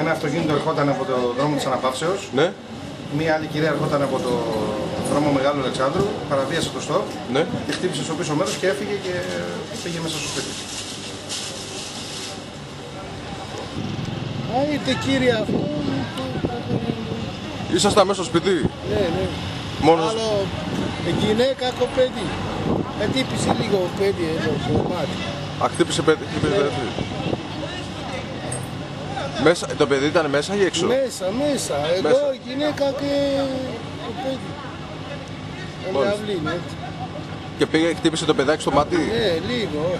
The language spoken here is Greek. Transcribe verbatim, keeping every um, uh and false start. Ένα αυτοκίνητο ερχόταν από το δρόμο της Αναπαύσεως. Ναι. Μία άλλη κυρία ερχόταν από το δρόμο Μεγάλου Αλεξάνδρου, παραβίασε το στόπ, ναι, και χτύπησε στο πίσω μέρος και έφυγε και πήγε μέσα στο σπίτι. Άιτε κύριε αυτό. Ήσασταν μέσα στο σπίτι. Ναι, ναι. Μόνος... Άλλο γυναίκα κοπέδι. Χτύπησε λίγο πέδι εδώ στο μάτι. Α, χτύπησε πέδι. Μέσα, το παιδί ήταν μέσα ή έξω? Μέσα, μέσα. Εδώ μέσα. Η γυναίκα και το παιδί. Ένα αυλή, ναι. Και πήγε, χτύπησε το παιδάκι στο μάτι. Ναι, λίγο.